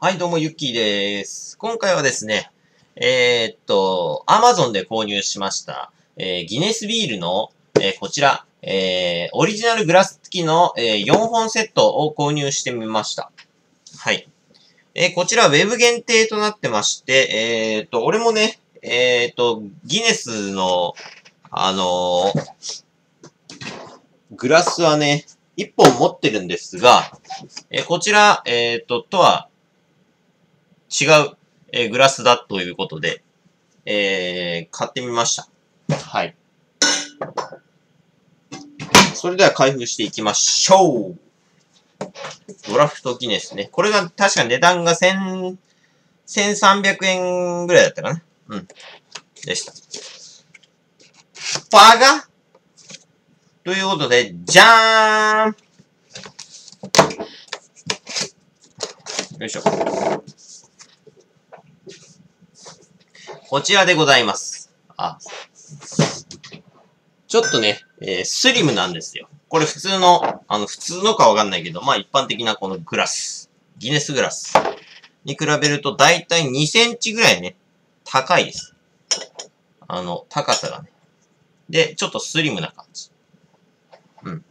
はい、どうも、ゆっきーです。今回はですね、Amazon で購入しました、ギネスビールの、こちら、オリジナルグラス付きの、4本セットを購入してみました。はい。こちら、ウェブ限定となってまして、俺もね、ギネスの、グラスはね、1本持ってるんですが、こちら、とは、違う、グラスだということで、買ってみました。はい。それでは開封していきましょう。ドラフトギネスね。これが確か値段が1300円ぐらいだったかな。うん。でした。バカ！ということで、じゃーん！よいしょ。こちらでございます。あ。ちょっとね、スリムなんですよ。これ普通の、普通のかわかんないけど、まあ、一般的なこのグラス。ギネスグラス。に比べると、だいたい2センチぐらいね、高いです。高さがね。で、ちょっとスリムな感じ。うん。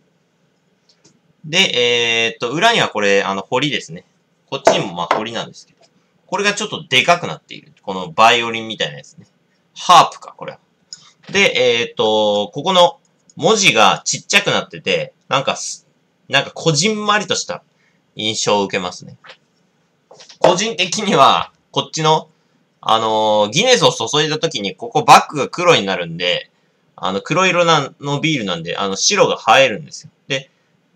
で、裏にはこれ、彫りですね。こっちにもまあ、彫りなんですけど。これがちょっとでかくなっている。このバイオリンみたいなやつね。ハープか、これ。で、ここの文字がちっちゃくなってて、なんかこじんまりとした印象を受けますね。個人的には、こっちの、ギネスを注いだ時に、ここバッグが黒になるんで、黒色のビールなんで、白が映えるんですよ。で、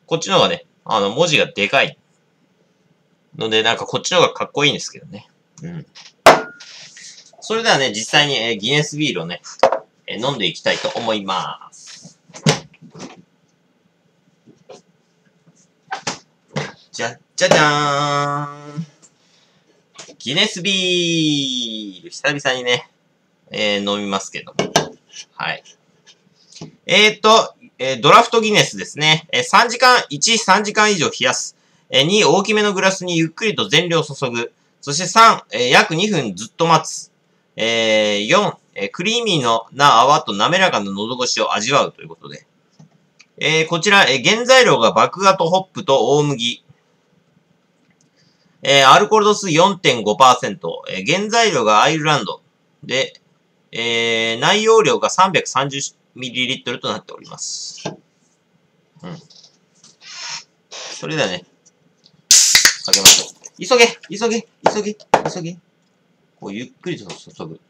こっちの方がね、文字がでかい。ので、なんかこっちの方がかっこいいんですけどね。うん。それではね、実際に、ギネスビールをね、飲んでいきたいと思います。じゃ、じゃじゃーん。ギネスビール。久々にね、飲みますけども。はい。ドラフトギネスですね。3時間以上冷やす。2、大きめのグラスにゆっくりと全量注ぐ。そして3、約2分ずっと待つ。4、クリーミーな泡と滑らかな喉越しを味わうということで。こちら、原材料が麦芽とホップと大麦。アルコール度数 4.5%。原材料がアイルランド。で、内容量が 330ml となっております。うん。それではね。あげましょう。急げ。こう、ゆっくりと注ぐ。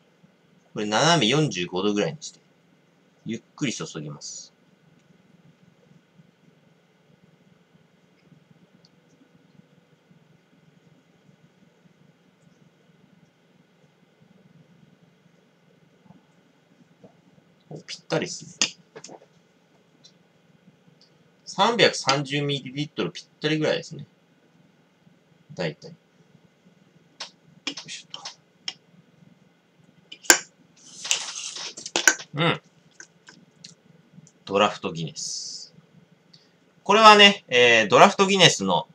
これ、斜め45度ぐらいにして。ゆっくり注ぎます。お、ぴったりですね。330ml ぴったりぐらいですね。だいたい。よいしょっと。うん。ドラフトギネス。これはね、ドラフトギネスの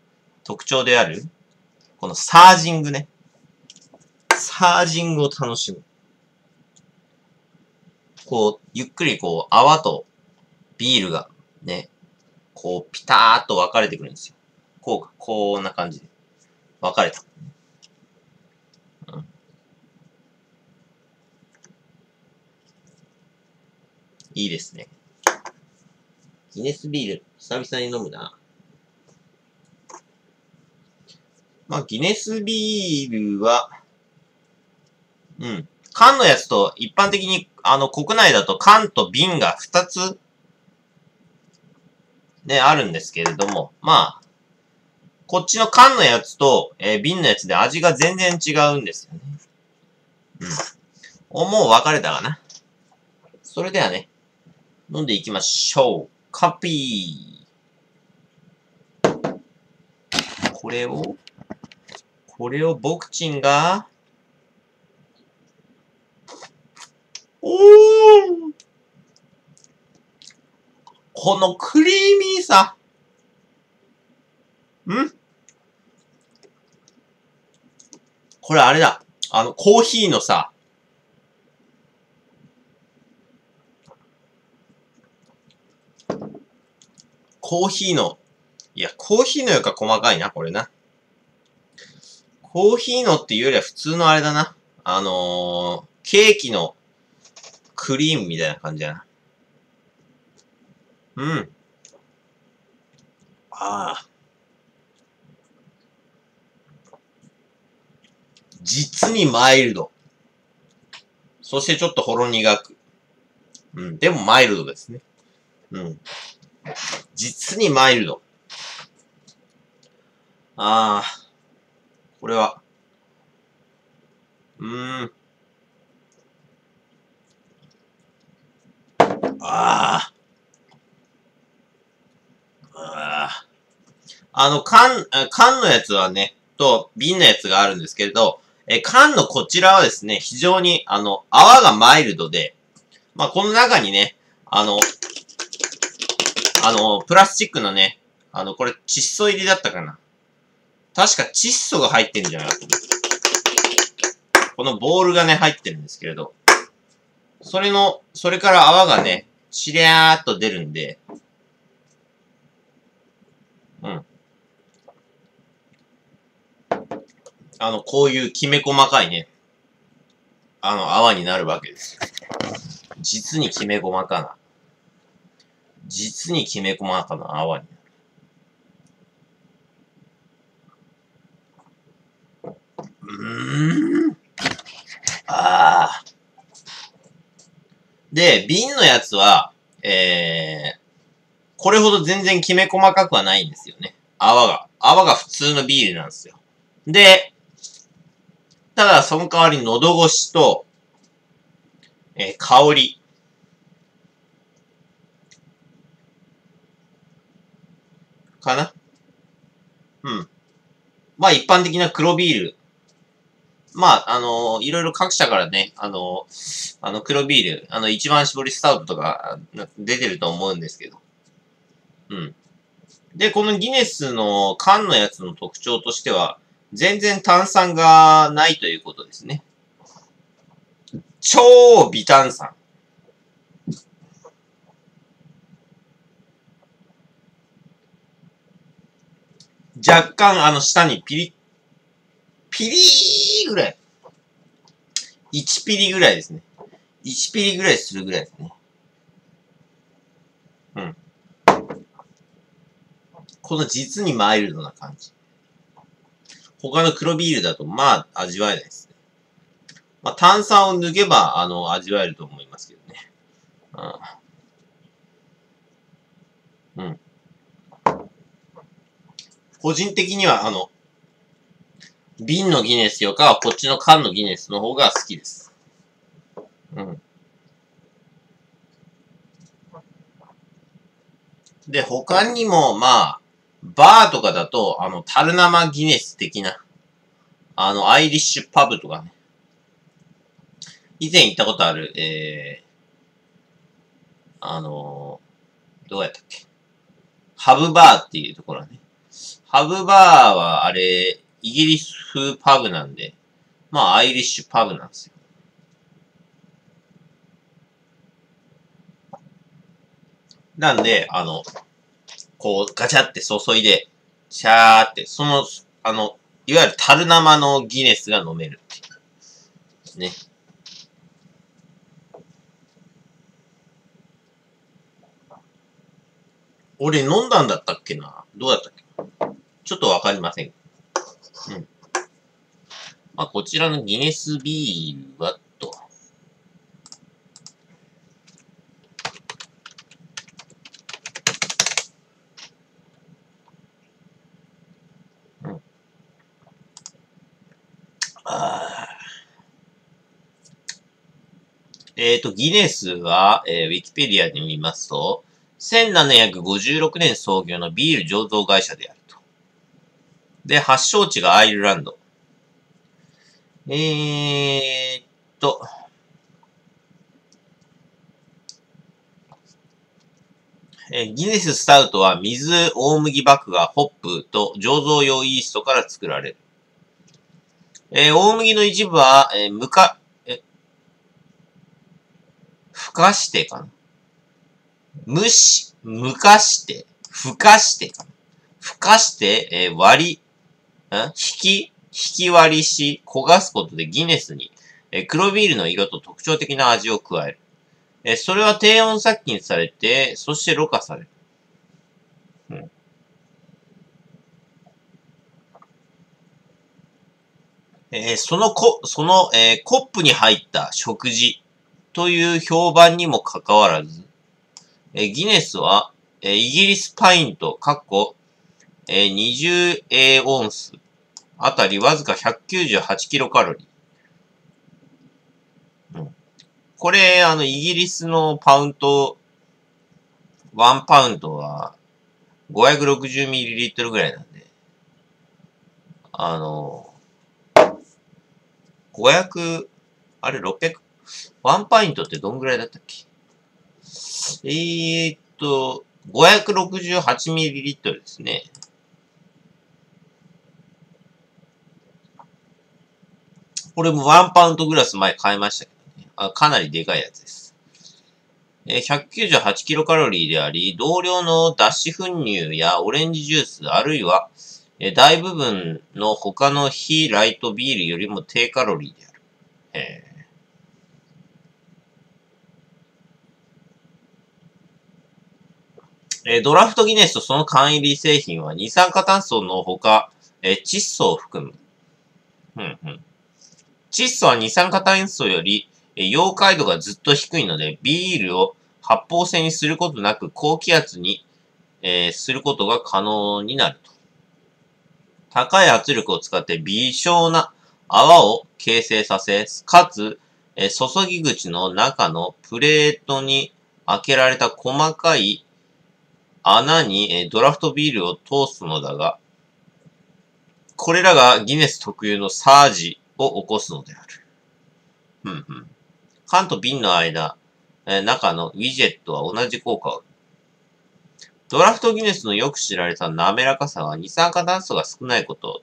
特徴である、このサージングね。サージングを楽しむ。こう、ゆっくりこう、泡とビールがね、こう、ピターっと分かれてくるんですよ。こんな感じで。分かれた。うん。いいですね。ギネスビール、久々に飲むな。まあ、ギネスビールは、うん。缶のやつと、一般的に、国内だと缶と瓶が2つ、ね、あるんですけれども、まあ、こっちの缶のやつと、瓶のやつで味が全然違うんですよね。うん。もう分かれたかな。それではね、飲んでいきましょう。カピー。これをボクチンが、このクリーミーさ。んこれあれだ。コーヒーのさ、コーヒーのよか細かいな、これな。コーヒーのっていうよりは普通のあれだな。ケーキのクリームみたいな感じだな。うん。ああ。実にマイルド。そしてちょっとほろ苦く。うん。でもマイルドですね。うん。実にマイルド。ああ。これは。ああ。缶のやつはね、と、瓶のやつがあるんですけれど、缶のこちらはですね、非常に、泡がマイルドで、まあ、この中にね、プラスチックのね、これ、窒素入りだったかな。確か窒素が入ってるんじゃないかと。このボールがね、入ってるんですけれど、それから泡がね、しりゃーっと出るんで、うん。こういうきめ細かいね、泡になるわけです。実にきめ細かな。実にきめ細かな泡になる。ああ。で、瓶のやつは、これほど全然きめ細かくはないんですよね。泡が普通のビールなんですよ。で、ただその代わり喉越しと、香り。かな？うん。まあ一般的な黒ビール。まあ、いろいろ各社からね、黒ビール、一番搾りスタウトとか出てると思うんですけど。うん。で、このギネスの缶のやつの特徴としては、全然炭酸がないということですね。超微炭酸。若干、下にピリーぐらい。1ピリぐらいですね。1ピリぐらいするぐらいですね。うん。この実にマイルドな感じ。他の黒ビールだと、まあ、味わえないですね。まあ、炭酸を抜けば、味わえると思いますけどね。うん。個人的には、瓶のギネスよりかは、こっちの缶のギネスの方が好きです。うん。で、他にも、まあ、バーとかだと、タルナマギネス的な、アイリッシュパブとかね。以前行ったことある、どうやったっけ。ハブバーっていうところね。ハブバーは、あれ、イギリス風パブなんで、まあ、アイリッシュパブなんですよ。なんで、こう、ガチャって注いで、シャーって、いわゆる樽生のギネスが飲めるっていう。ね。俺飲んだんだったっけな？どうだったっけ？ちょっとわかりません。うん。まあ、こちらのギネスビールは、ギネスは、ウィキペディアで見ますと、1756年創業のビール醸造会社であると。で、発祥地がアイルランド。ギネススタウトは水、大麦麦芽、ホップと醸造用イーストから作られる。大麦の一部は、ふかしてかな。ふかしてかな。ふかして、引き割りし、焦がすことでギネスに、黒ビールの色と特徴的な味を加える。それは低温殺菌されて、そしてろ過される。うん、コップに入った食事という評判にもかかわらず、ギネスは、イギリスパイント、20英オンスあたりわずか198キロカロリー。うん、これ、イギリスのパウント、1パウンドは560ミリリットルぐらいなんで、1パイントってどんぐらいだったっけ？568ミリリットルですね。これも1パウンドグラス前買いましたけどね。かなりでかいやつです。198キロカロリーであり、同量の脱脂粉乳やオレンジジュース、あるいは、大部分の他の非ライトビールよりも低カロリーである。ドラフトギネスとその缶入り製品は二酸化炭素のほか、窒素を含む。窒素は二酸化炭素より溶解度がずっと低いので、ビールを発泡性にすることなく高気圧に、することが可能になると。高い圧力を使って微小な泡を形成させ、かつ、注ぎ口の中のプレートに開けられた細かい穴にドラフトビールを通すのだが、これらがギネス特有のサージを起こすのである。缶と瓶の間、中のウィジェットは同じ効果を。ドラフトギネスのよく知られた滑らかさは二酸化炭素が少ないこと、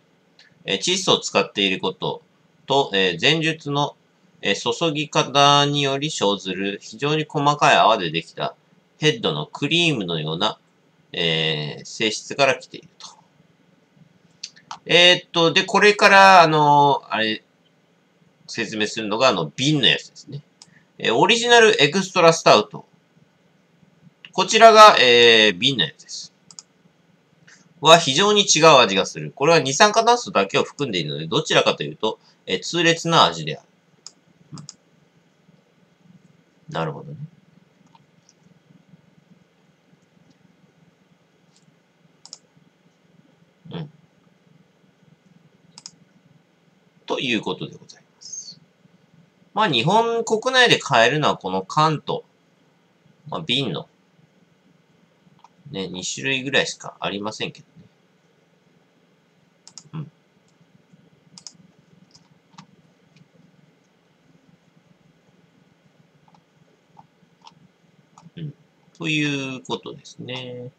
窒素を使っていることと、前述の注ぎ方により生ずる非常に細かい泡でできたヘッドのクリームのような、性質から来ていると。で、これから、説明するのが、瓶のやつですね。オリジナルエクストラスタウト。こちらが、瓶のやつです。は非常に違う味がする。これは二酸化炭素だけを含んでいるので、どちらかというと、痛烈な味である。なるほどね。ということでございます。まあ、日本国内で買えるのはこの缶と、瓶の、2種類ぐらいしかありませんけどね。ということですね。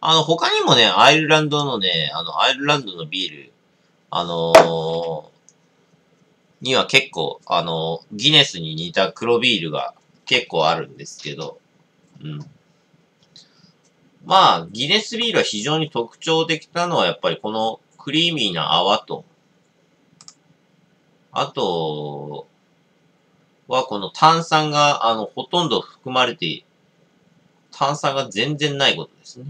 他にもね、アイルランドのね、アイルランドのビール、には結構、ギネスに似た黒ビールが結構あるんですけど、まあ、ギネスビールは非常に特徴的なのはやっぱりこのクリーミーな泡と、あとはこの炭酸が、ほとんど含まれて、炭酸が全然ないことですね。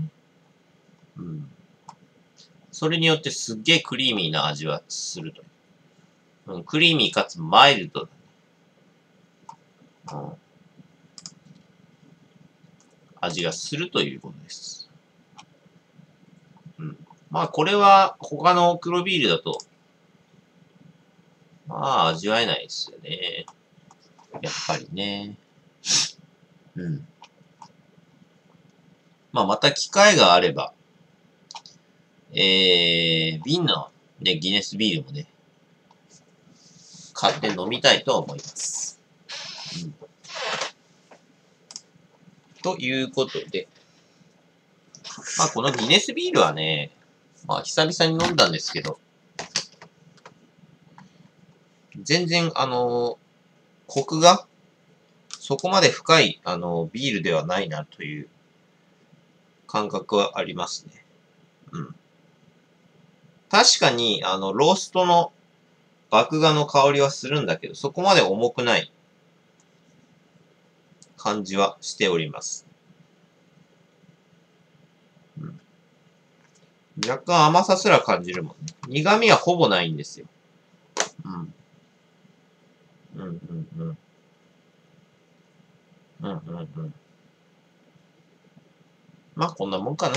それによってすっげえクリーミーな味はすると。クリーミーかつマイルドだ、味がするということです。まあこれは他の黒ビールだと、まあ味わえないですよね。やっぱりね。まあまた機会があれば、瓶の、ね、ギネスビールもね、買って飲みたいと思います。ということで、まあこのギネスビールはね、まあ久々に飲んだんですけど、全然、コクが、そこまで深い、ビールではないなという感覚はありますね。うん。確かに、ローストの麦芽の香りはするんだけど、そこまで重くない感じはしております。うん、若干甘さすら感じるもんね。苦味はほぼないんですよ。うん。うんうんうん。うんうんうん。まあ、こんなもんかな。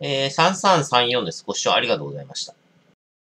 3334です。ご視聴ありがとうございました。